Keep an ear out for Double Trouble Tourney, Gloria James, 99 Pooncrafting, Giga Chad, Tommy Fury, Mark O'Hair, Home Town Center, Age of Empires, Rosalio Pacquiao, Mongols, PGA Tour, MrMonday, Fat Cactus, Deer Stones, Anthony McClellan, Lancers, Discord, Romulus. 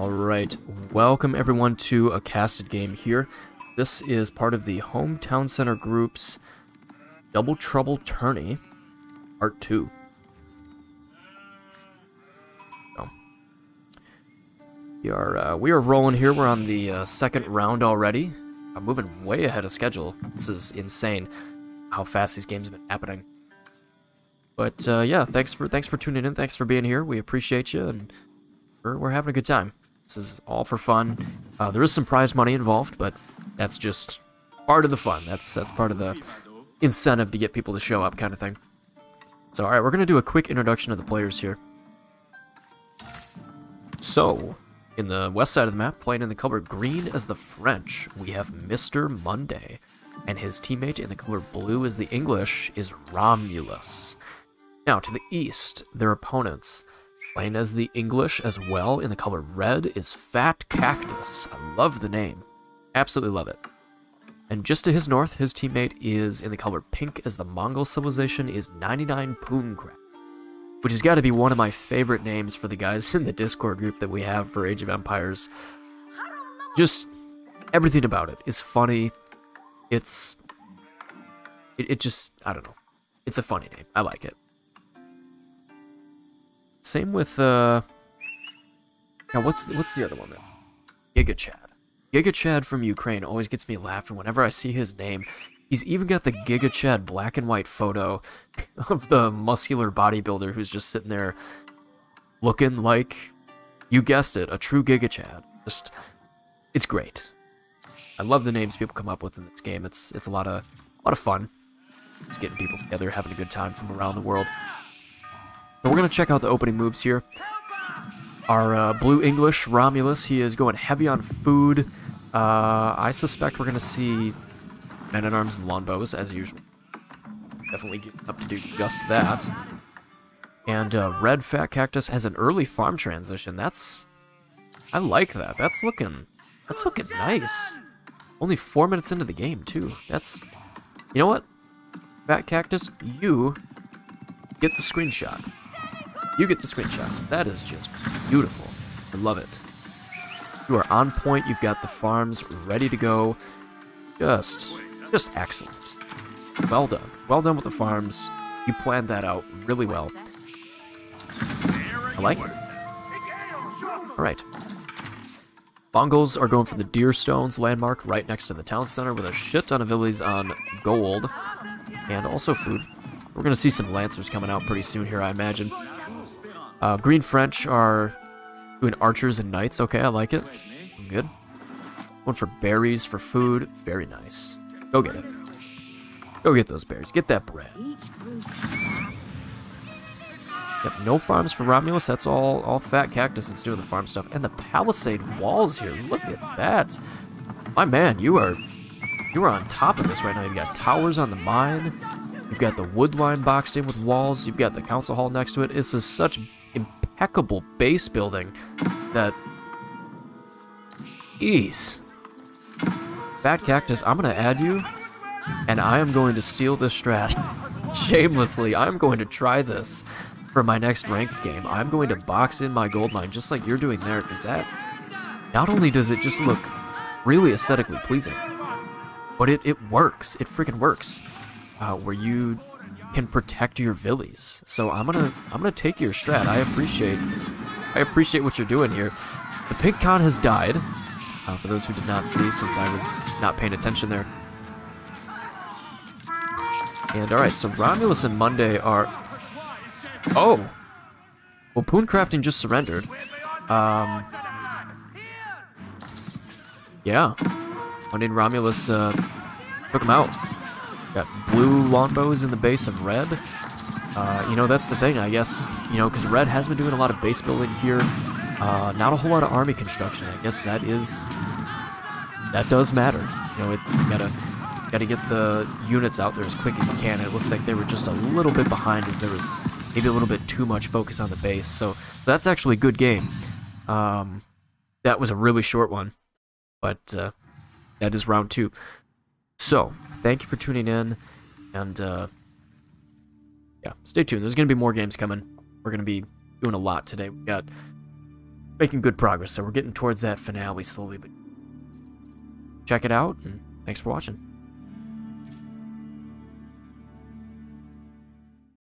Alright, welcome everyone to a casted game here. This is part of the Hometown Center Group's Double Trouble Tourney, Part 2. So, we are rolling here. We're on the second round already. I'm moving way ahead of schedule. This is insane how fast these games have been happening. But yeah, thanks for tuning in. Thanks for being here. We appreciate you, and we're having a good time. This is all for fun. There is some prize money involved, but that's just part of the fun. That's part of the incentive to get people to show up, kind of thing. So, all right, we're gonna do a quick introduction of the players here. So, in the west side of the map, playing in the color green as the French, we have MrMonday, and his teammate in the color blue as the English is Romulus. Now, to the east, their opponents, playing as the English as well, in the color red, is Fat Cactus. I love the name. Absolutely love it. And just to his north, his teammate is in the color pink as the Mongol civilization is 99 Pooncrafting, which has got to be one of my favorite names for the guys in the Discord group that we have for Age of Empires. Just everything about it is funny. It just, I don't know. It's a funny name. I like it. Same with, now what's the other one then? Giga Chad. Giga Chad from Ukraine always gets me laughing whenever I see his name. He's even got the Giga Chad black and white photo of the muscular bodybuilder who's just sitting there looking like, you guessed it, a true Giga Chad. Just, it's great. I love the names people come up with in this game. It's a lot of fun. Just getting people together, having a good time from around the world. But we're going to check out the opening moves here. Our blue English, Romulus, he is going heavy on food. I suspect we're going to see men-at-arms and longbows, as usual. Definitely getting up to do just that. And red Fat Cactus has an early farm transition. I like that. That's looking nice. Only 4 minutes into the game, too. You know what? Fat Cactus, you get the screenshot. You get the screenshot. That is just beautiful. I love it. You are on point. You've got the farms ready to go. Just excellent. Well done. Well done with the farms. You planned that out really well. I like it. Alright. Mongols are going for the Deer Stones landmark right next to the town center with a shit ton of abilities on gold and also food. We're going to see some Lancers coming out pretty soon here, I imagine. Green French are doing archers and knights. Okay, I like it. I'm good. One for berries for food. Very nice. Go get it. Go get those berries. Get that bread. Yep, no farms for Romulus. That's all Fat Cactus that's doing the farm stuff. And the palisade walls here. Look at that. My man, you are on top of this right now. You've got towers on the mine. You've got the wood line boxed in with walls. You've got the council hall next to it. This is such impeccable base building that... Jeez. Fat Cactus, I'm going to add you, and I am going to steal this strat shamelessly. I'm going to try this for my next ranked game. I'm going to box in my gold mine just like you're doing there, because that... Not only does it just look really aesthetically pleasing, but it works. It freaking works. Where you can protect your villies. So I'm gonna take your strat. I appreciate what you're doing here. The pig con has died. For those who did not see, since I was not paying attention there. And all right, so Romulus and Monday are. Oh, well, Pooncrafting just surrendered. Yeah, Monday and Romulus took him out. Got blue longbows in the base of red. You know, that's the thing, I guess, you know, because red has been doing a lot of base building here. Not a whole lot of army construction. I guess that does matter. You know, it's gotta get the units out there as quick as you can. It looks like they were just a little bit behind, as there was maybe a little bit too much focus on the base. So that's actually a good game. That was a really short one, but that is round two. So, thank you for tuning in, and yeah, stay tuned. There's going to be more games coming. We're going to be doing a lot today. We've got making good progress, so we're getting towards that finale slowly. But check it out, and thanks for watching.